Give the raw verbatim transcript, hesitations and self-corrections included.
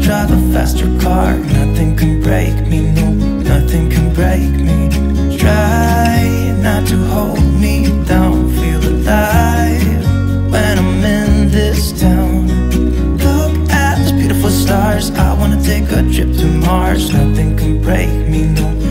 drive a faster car. Nothing can break me, no, nothing can break me. Try not to hold me down, feel alive when I'm in this town. Look at the beautiful stars, I wanna take a trip to Mars. Nothing can break me, no.